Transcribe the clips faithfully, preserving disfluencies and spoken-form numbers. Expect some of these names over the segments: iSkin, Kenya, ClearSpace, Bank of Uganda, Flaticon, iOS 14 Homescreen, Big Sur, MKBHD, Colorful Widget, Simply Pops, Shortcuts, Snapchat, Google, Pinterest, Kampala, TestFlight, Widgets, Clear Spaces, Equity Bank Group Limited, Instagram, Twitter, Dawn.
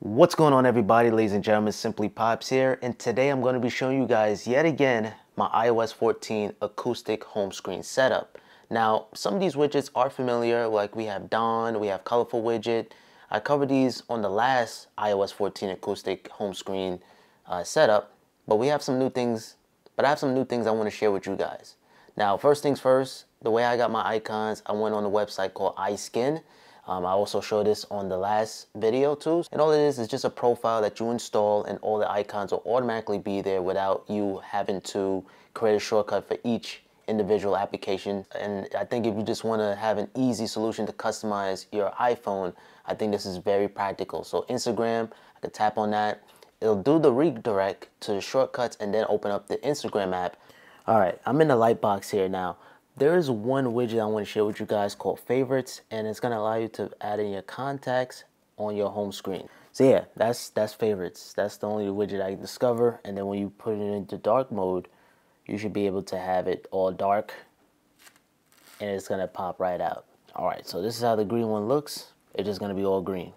What's going on, everybody? Ladies and gentlemen, Simply Pops here, and today I'm going to be showing you guys yet again my i O S fourteen acoustic home screen setup. Now, some of these widgets are familiar, like we have Dawn, we have Colorful Widget. I covered these on the last i O S fourteen acoustic home screen uh, setup, but we have some new things. But I have some new things I want to share with you guys. Now, first things first, the way I got my icons, I went on a website called iSkin. Um, I also showed this on the last video too. And all it is is just a profile that you install, and all the icons will automatically be there without you having to create a shortcut for each individual application. And I think if you just want to have an easy solution to customize your iPhone, I think this is very practical. So Instagram, I can tap on that. It'll do the redirect to the shortcuts and then open up the Instagram app. All right, I'm in the light box here now. There is one widget I want to share with you guys called Favorites, and it's going to allow you to add in your contacts on your home screen. So yeah, that's that's Favorites. That's the only widget I discover, and then when you put it into dark mode, you should be able to have it all dark, and it's going to pop right out. All right, so this is how the green one looks. It's just going to be all green.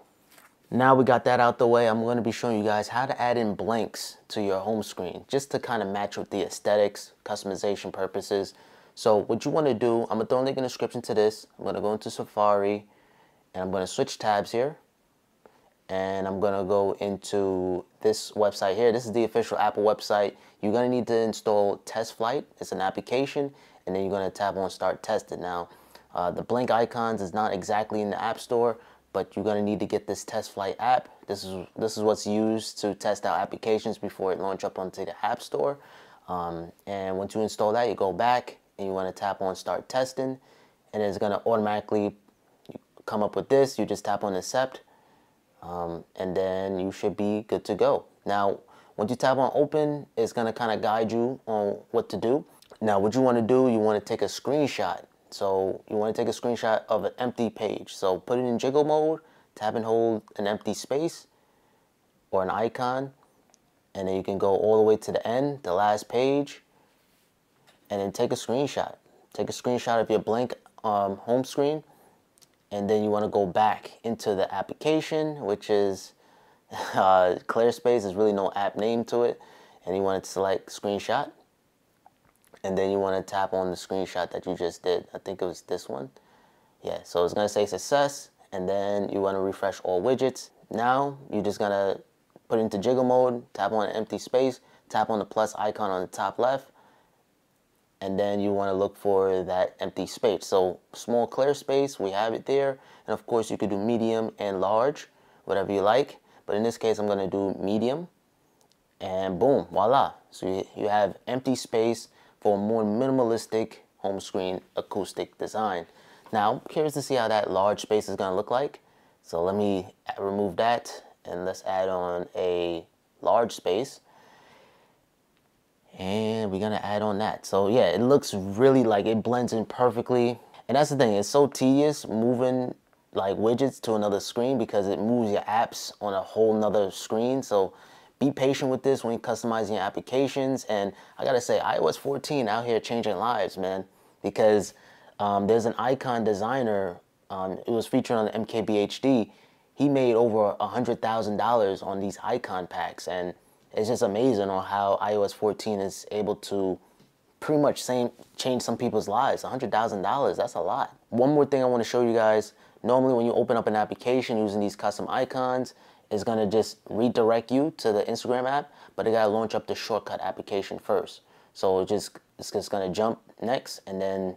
Now we got that out the way, I'm going to be showing you guys how to add in blanks to your home screen, just to kind of match with the aesthetics, customization purposes. So what you want to do, I'm going to throw a link in the description to this. I'm going to go into Safari, and I'm going to switch tabs here. And I'm going to go into this website here. This is the official Apple website. You're going to need to install TestFlight. It's an application. And then you're going to tap on Start Testing. Now, uh, the blank icons is not exactly in the App Store, but you're going to need to get this TestFlight app. This is, this is what's used to test out applications before it launches up onto the App Store. Um, and once you install that, you go back. And you want to tap on Start Testing, and it's going to automatically come up with this. You just tap on Accept, um, and then you should be good to go. Now, once you tap on Open, it's going to kind of guide you on what to do. Now, what you want to do, you want to take a screenshot. So you want to take a screenshot of an empty page. So put it in jiggle mode, tap and hold an empty space or an icon, and then you can go all the way to the end, the last page, and then take a screenshot. Take a screenshot of your blank um, home screen, and then you wanna go back into the application, which is uh, ClearSpace. There's really no app name to it. And you wanna select screenshot, and then you wanna tap on the screenshot that you just did. I think it was this one. Yeah, so it's gonna say success, and then you wanna refresh all widgets. Now, you're just gonna put it into jiggle mode, tap on an empty space, tap on the plus icon on the top left, and then you want to look for that empty space. So small, clear space, we have it there. And of course you could do medium and large, whatever you like. But in this case, I'm gonna do medium, and boom, voila. So you, you have empty space for a more minimalistic home screen acoustic design. Now, I'm curious to see how that large space is gonna look like. So let me remove that, and let's add on a large space. And we're gonna add on that. So yeah, it looks really like it blends in perfectly. And that's the thing, it's so tedious moving like widgets to another screen, because it moves your apps on a whole nother screen. So be patient with this when you're customizing your applications. And I gotta say, i O S fourteen out here changing lives, man, because um, there's an icon designer, um, it was featured on M K B H D. He made over one hundred thousand dollars on these icon packs, and it's just amazing on how i O S fourteen is able to pretty much same, change some people's lives. one hundred thousand dollars, that's a lot. One more thing I want to show you guys. Normally when you open up an application using these custom icons, it's going to just redirect you to the Instagram app, but it got to launch up the shortcut application first. So it just, it's just going to jump next, and then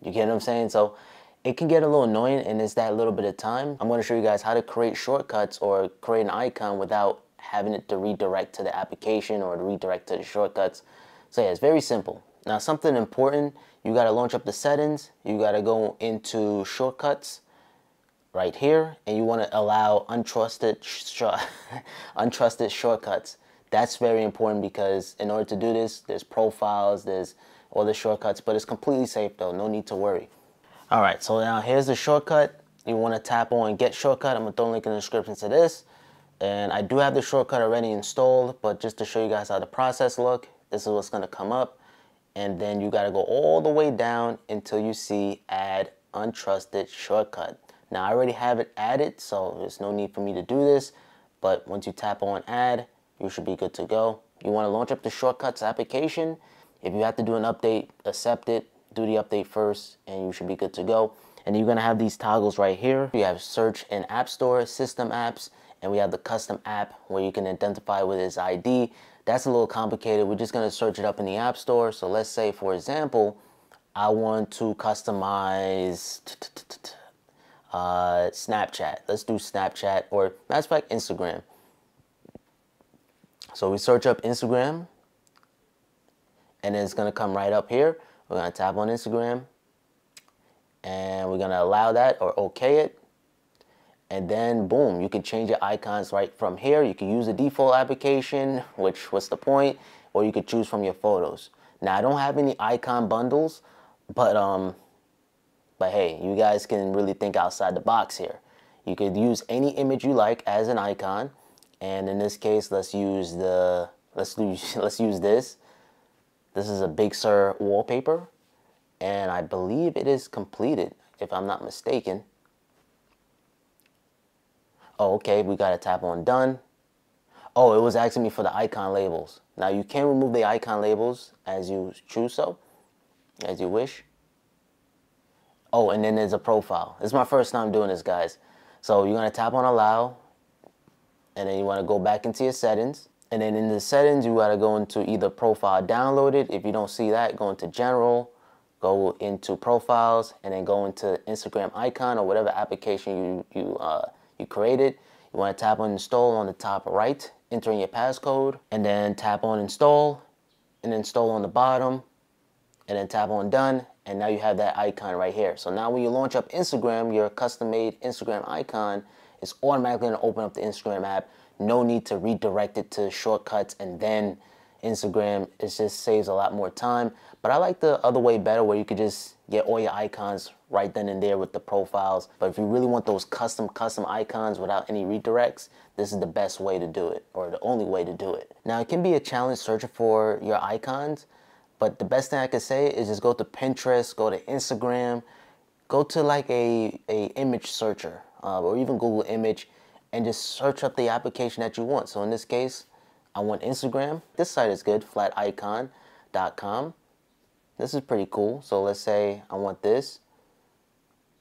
you get what I'm saying? So it can get a little annoying, and it's that little bit of time. I'm going to show you guys how to create shortcuts or create an icon without having it to redirect to the application or to redirect to the shortcuts. So yeah, it's very simple. Now, something important, you gotta launch up the settings, you gotta go into shortcuts right here, and you wanna allow untrusted, sh untrusted shortcuts. That's very important, because in order to do this, there's profiles, there's all the shortcuts, but it's completely safe though, no need to worry. All right, so now here's the shortcut. You wanna tap on Get Shortcut. I'm gonna throw a link in the description to this. And I do have the shortcut already installed, but just to show you guys how the process look, this is what's gonna come up. And then you gotta go all the way down until you see Add Untrusted Shortcut. Now I already have it added, so there's no need for me to do this, but once you tap on add, you should be good to go. You want to launch up the Shortcuts application. If you have to do an update, accept it, do the update first, and you should be good to go. And you're going to have these toggles right here. You have search in App Store, system apps, and we have the custom app where you can identify with its I D. That's a little complicated. We're just going to search it up in the App Store. So let's say, for example, I want to customize uh, Snapchat. Let's do Snapchat, or matter of fact, Instagram. So we search up Instagram, and it's going to come right up here. We're going to tap on Instagram, and we're going to allow that or OK it. And then, boom, you can change your icons right from here. You can use the default application, which was the point, or you could choose from your photos. Now, I don't have any icon bundles, but um, but hey, you guys can really think outside the box here. You could use any image you like as an icon, and in this case, let's use the let's use let's use this. This is a Big Sur wallpaper, and I believe it is completed, if I'm not mistaken. Oh, okay, we gotta tap on done. Oh, it was asking me for the icon labels. Now you can remove the icon labels as you choose so, as you wish. Oh, and then there's a profile. It's my first time doing this, guys. So you're gonna tap on allow, and then you wanna go back into your settings. And then in the settings, you gotta go into either profile downloaded. If you don't see that, go into general, go into profiles, and then go into Instagram icon or whatever application you, you uh, you create it. You want to tap on install on the top right, enter in your passcode, and then tap on install, and install on the bottom, and then tap on done, and now you have that icon right here. So now when you launch up Instagram, your custom-made Instagram icon is automatically going to open up the Instagram app. No need to redirect it to Shortcuts and then Instagram. It just saves a lot more time. But I like the other way better, where you could just get all your icons right then and there with the profiles. But if you really want those custom custom icons without any redirects, this is the best way to do it, or the only way to do it. Now, it can be a challenge searching for your icons, but the best thing I could say is just go to Pinterest, go to Instagram, go to like a, a image searcher, uh, or even Google image, and just search up the application that you want. So in this case, I want Instagram. This site is good, flaticon dot com. This is pretty cool. So let's say I want this.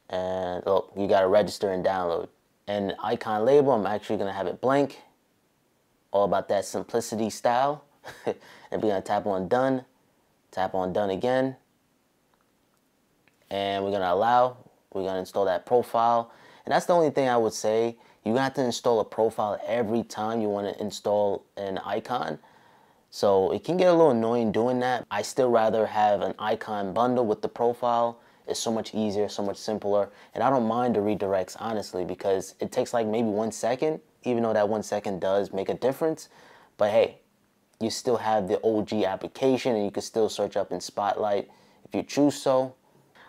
And oh, you gotta register and download. And icon label, I'm actually gonna have it blank. All about that simplicity style. And we're gonna tap on done, tap on done again. And we're gonna allow, we're gonna install that profile. And that's the only thing I would say. You're gonna have to install a profile every time you wanna install an icon. So it can get a little annoying doing that. I still rather have an icon bundle with the profile. It's so much easier, so much simpler. And I don't mind the redirects, honestly, because it takes like maybe one second, even though that one second does make a difference. But hey, you still have the O G application, and you can still search up in Spotlight if you choose so.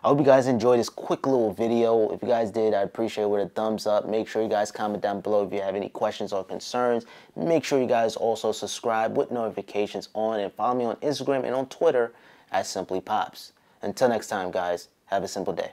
I hope you guys enjoyed this quick little video. If you guys did, I appreciate it with a thumbs up. Make sure you guys comment down below if you have any questions or concerns. Make sure you guys also subscribe with notifications on, and follow me on Instagram and on Twitter at Simply Pops. Until next time, guys, have a simple day.